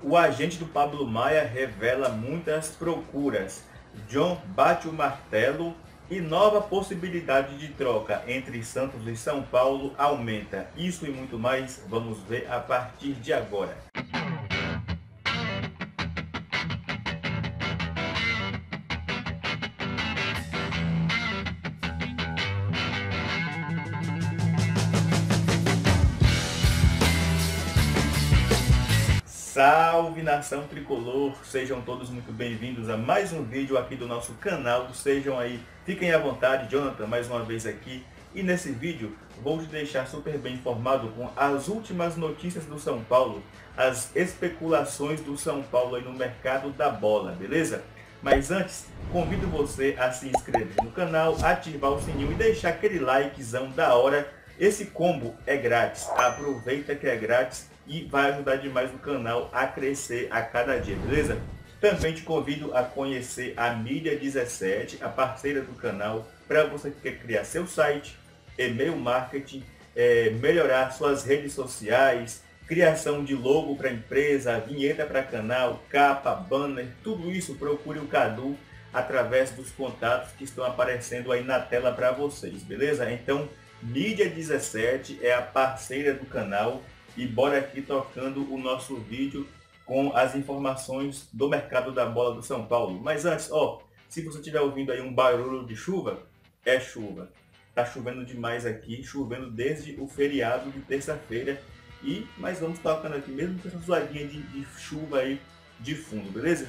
O agente do Pablo Maia revela muitas procuras. John bate o martelo e nova possibilidade de troca entre Santos e São Paulo aumenta. Isso e muito mais vamos ver a partir de agora. Salve nação tricolor, sejam todos muito bem-vindos a mais um vídeo aqui do nosso canal, sejam aí, fiquem à vontade. Jonathan mais uma vez aqui, e nesse vídeo vou te deixar super bem informado com as últimas notícias do São Paulo, as especulações do São Paulo aí no mercado da bola, beleza? Mas antes, convido você a se inscrever no canal, ativar o sininho e deixar aquele likezão da hora. Esse combo é grátis, aproveita que é grátis e vai ajudar demais o canal a crescer a cada dia, beleza? Também te convido a conhecer a Mídia 17, a parceira do canal, para você que quer criar seu site, e-mail marketing, melhorar suas redes sociais, criação de logo para empresa, vinheta para canal, capa, banner, tudo isso procure o Cadu através dos contatos que estão aparecendo aí na tela para vocês, beleza? Então, Mídia 17 é a parceira do canal. E bora aqui tocando o nosso vídeo com as informações do mercado da bola do São Paulo. Mas antes, ó, se você estiver ouvindo aí um barulho de chuva, é chuva. Tá chovendo demais aqui, chovendo desde o feriado de terça-feira. Mas vamos tocando aqui mesmo com essa zoadinha de chuva aí de fundo, beleza?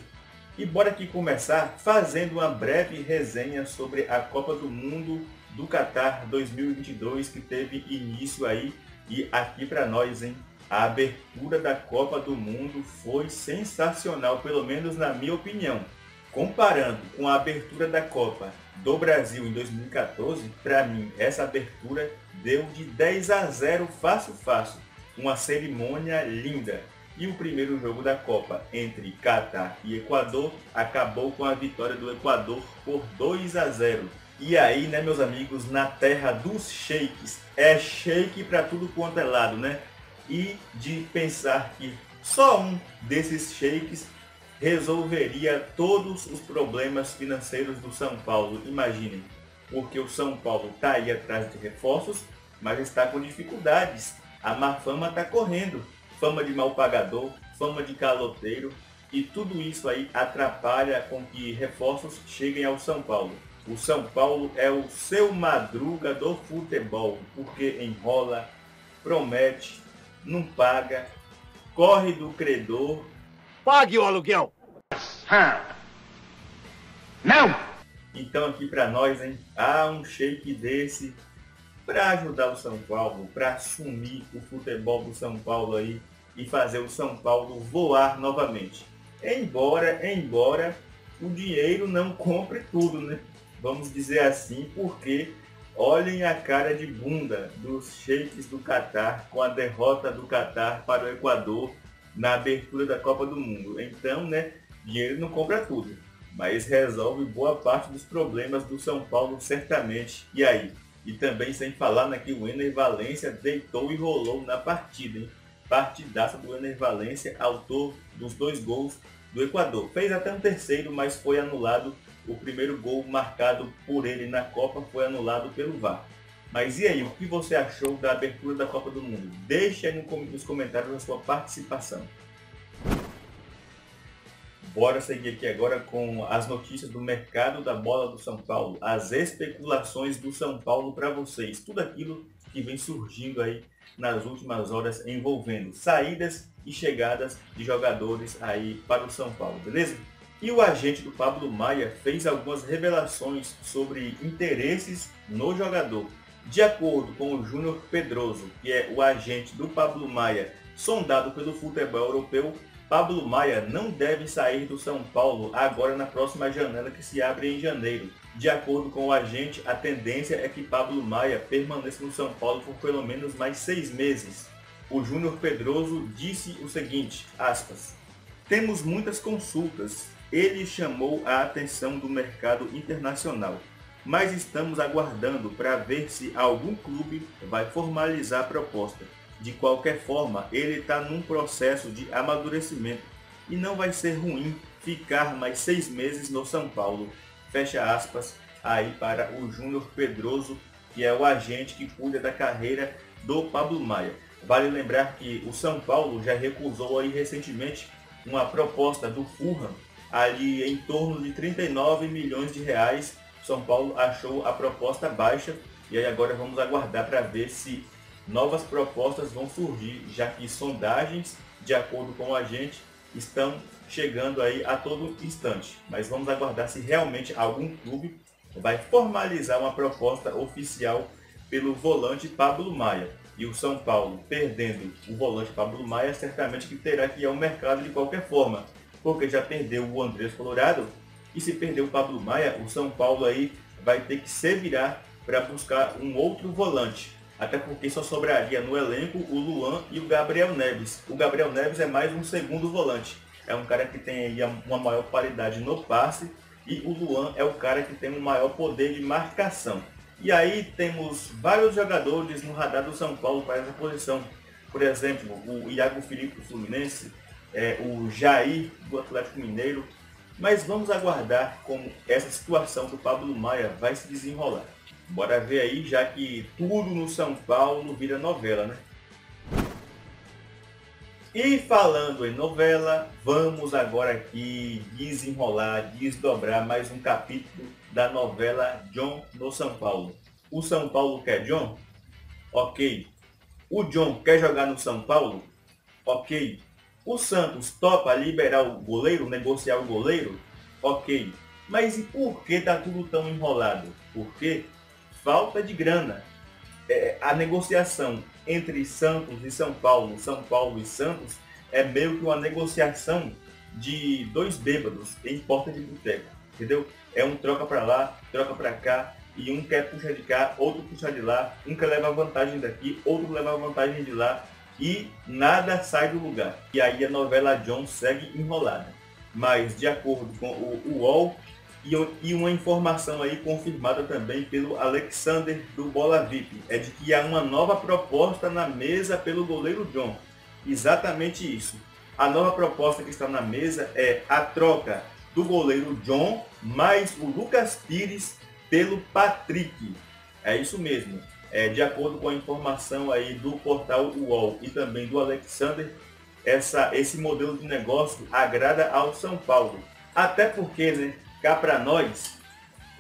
E bora aqui começar fazendo uma breve resenha sobre a Copa do Mundo do Qatar 2022, que teve início aí. E aqui para nós, hein? A abertura da Copa do Mundo foi sensacional, pelo menos na minha opinião. Comparando com a abertura da Copa do Brasil em 2014, para mim, essa abertura deu de 10-0 fácil. Uma cerimônia linda. E o primeiro jogo da Copa entre Qatar e Equador acabou com a vitória do Equador por 2-0. E aí, né, meus amigos, na terra dos shakes, é shake para tudo quanto é lado, né? E de pensar que só um desses shakes resolveria todos os problemas financeiros do São Paulo, imaginem. Porque o São Paulo tá aí atrás de reforços, mas está com dificuldades. A má fama tá correndo, fama de mal pagador, fama de caloteiro, e tudo isso aí atrapalha com que reforços cheguem ao São Paulo. O São Paulo é o Seu Madruga do futebol, porque enrola, promete, não paga, corre do credor. Pague o aluguel! Não! Então aqui para nós, hein? Há um shake desse para ajudar o São Paulo, para assumir o futebol do São Paulo aí e fazer o São Paulo voar novamente. Embora o dinheiro não compre tudo, né? Vamos dizer assim, porque olhem a cara de bunda dos sheiks do Qatar com a derrota do Qatar para o Equador na abertura da Copa do Mundo. Então, né, dinheiro não compra tudo, mas resolve boa parte dos problemas do São Paulo, certamente. E aí? E também sem falar, né, que o Enner Valencia deitou e rolou na partida, hein? Partidaça do Enner Valencia, autor dos 2 gols do Equador. Fez até um terceiro, mas foi anulado. O primeiro gol marcado por ele na Copa foi anulado pelo VAR. Mas e aí, o que você achou da abertura da Copa do Mundo? Deixe aí nos comentários a sua participação. Bora seguir aqui agora com as notícias do mercado da bola do São Paulo. As especulações do São Paulo para vocês. Tudo aquilo que vem surgindo aí nas últimas horas envolvendo saídas e chegadas de jogadores aí para o São Paulo, beleza? E o agente do Pablo Maia fez algumas revelações sobre interesses no jogador. De acordo com o Júnior Pedroso, que é o agente do Pablo Maia, sondado pelo futebol europeu, Pablo Maia não deve sair do São Paulo agora na próxima janela que se abre em janeiro. De acordo com o agente, a tendência é que Pablo Maia permaneça no São Paulo por pelo menos mais 6 meses. O Júnior Pedroso disse o seguinte, aspas, "Temos muitas consultas. Ele chamou a atenção do mercado internacional, mas estamos aguardando para ver se algum clube vai formalizar a proposta. De qualquer forma, ele está num processo de amadurecimento. e não vai ser ruim ficar mais 6 meses no São Paulo. Fecha aspas aí para o Júnior Pedroso, que é o agente que cuida da carreira do Pablo Maia. Vale lembrar que o São Paulo já recusou aí recentemente uma proposta do Fulham ali em torno de 39 milhões de reais. São Paulo achou a proposta baixa e aí agora vamos aguardar para ver se novas propostas vão surgir, já que sondagens, de acordo com o agente, estão chegando aí a todo instante. Mas vamos aguardar se realmente algum clube vai formalizar uma proposta oficial pelo volante Pablo Maia. E o São Paulo, perdendo o volante Pablo Maia, certamente que terá que ir ao mercado de qualquer forma, porque já perdeu o André Colorado, e se perder o Pablo Maia, o São Paulo aí vai ter que se virar para buscar um outro volante, até porque só sobraria no elenco o Luan e o Gabriel Neves. O Gabriel Neves é mais um segundo volante, é um cara que tem aí uma maior qualidade no passe, e o Luan é o cara que tem um maior poder de marcação. E aí temos vários jogadores no radar do São Paulo para essa posição. Por exemplo, o Iago Felipe do Fluminense, o Jair do Atlético Mineiro. Mas vamos aguardar como essa situação do Pablo Maia vai se desenrolar. Bora ver aí, já que tudo no São Paulo vira novela, né? E falando em novela, vamos agora aqui desenrolar, desdobrar mais um capítulo da novela John no São Paulo. O São Paulo quer John? Ok. O John quer jogar no São Paulo? Ok. O Santos topa liberar o goleiro, negociar o goleiro? Ok. Mas e por que tá tudo tão enrolado? Porque falta de grana. A negociação entre Santos e São Paulo, São Paulo e Santos, é meio que uma negociação de dois bêbados em porta de boteco, entendeu? É um troca para lá, troca para cá, e um quer puxar de cá, outro puxar de lá, um quer levar vantagem daqui, outro leva vantagem de lá, e nada sai do lugar. E aí a novela John segue enrolada. Mas de acordo com o UOL, e uma informação aí confirmada também pelo Alexander do Bola VIP, é de que há uma nova proposta na mesa pelo goleiro John. Exatamente isso. A nova proposta que está na mesa é a troca do goleiro John mais o Lucas Pires pelo Patrick. É isso mesmo. De acordo com a informação aí do portal UOL e também do Alexander, esse modelo de negócio agrada ao São Paulo. Até porque, né? Cá para nós,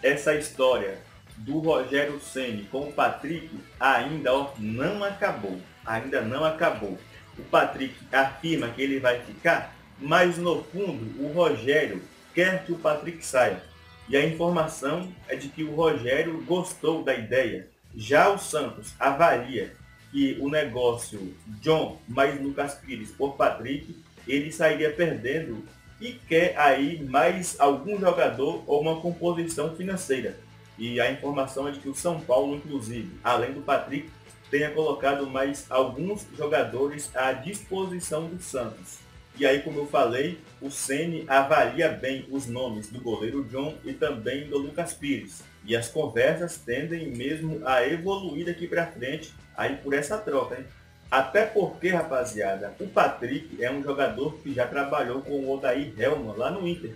essa história do Rogério Ceni com o Patrick ainda não acabou. Ainda não acabou. O Patrick afirma que ele vai ficar, mas no fundo o Rogério quer que o Patrick saia. E a informação é de que o Rogério gostou da ideia. Já o Santos avalia que o negócio John mais Lucas Pires por Patrick, ele sairia perdendo, e quer aí mais algum jogador ou uma composição financeira. E a informação é de que o São Paulo, inclusive, além do Patrick, tenha colocado mais alguns jogadores à disposição do Santos. E aí, como eu falei, o Ceni avalia bem os nomes do goleiro John e também do Lucas Pires. E as conversas tendem mesmo a evoluir daqui para frente aí por essa troca, hein? Até porque, rapaziada, o Patrick é um jogador que já trabalhou com o Odair Hellmann lá no Inter.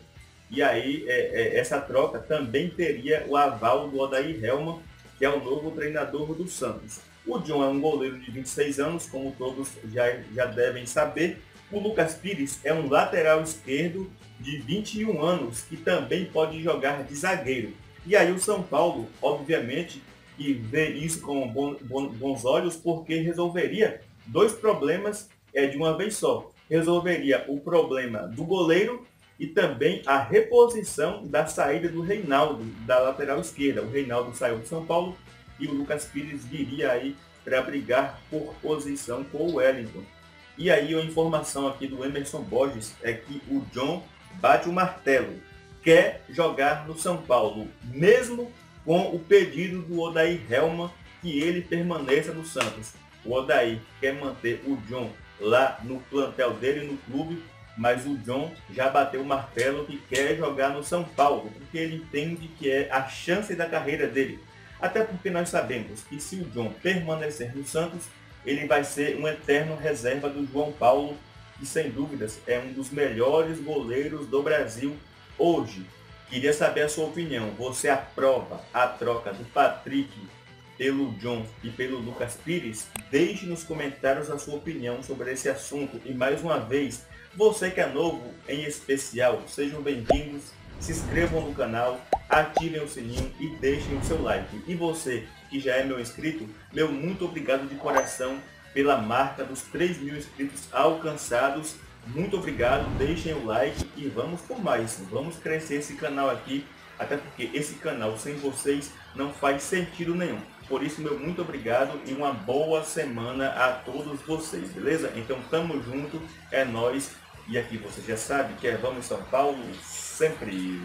E aí, essa troca também teria o aval do Odair Hellmann, que é o novo treinador do Santos. O John é um goleiro de 26 anos, como todos já devem saber. O Lucas Pires é um lateral esquerdo de 21 anos, que também pode jogar de zagueiro. E aí o São Paulo, obviamente, e vê isso com bons olhos, porque resolveria dois problemas de uma vez só. Resolveria o problema do goleiro e também a reposição da saída do Reinaldo, da lateral esquerda. O Reinaldo saiu do São Paulo e o Lucas Pires viria aí para brigar por posição com o Wellington. E aí a informação aqui do Emerson Borges é que o John bate o martelo, quer jogar no São Paulo, mesmo com o pedido do Odair Hellmann que ele permaneça no Santos. O Odair quer manter o John lá no plantel dele, no clube, mas o John já bateu o martelo que quer jogar no São Paulo, porque ele entende que é a chance da carreira dele. Até porque nós sabemos que se o John permanecer no Santos, ele vai ser um eterno reserva do João Paulo, e sem dúvidas é um dos melhores goleiros do Brasil hoje. Queria saber a sua opinião. Você aprova a troca do Patrick pelo John e pelo Lucas Pires? Deixe nos comentários a sua opinião sobre esse assunto. E mais uma vez, você que é novo em especial, sejam bem-vindos, se inscrevam no canal, ativem o sininho e deixem o seu like. E você que já é meu inscrito, meu muito obrigado de coração pela marca dos 3.000 inscritos alcançados. Muito obrigado, deixem o like e vamos por mais. Vamos crescer esse canal aqui, até porque esse canal sem vocês não faz sentido nenhum. Por isso, meu muito obrigado e uma boa semana a todos vocês, beleza? Então, tamo junto, é nóis. E aqui você já sabe que é Vamos São Paulo sempre!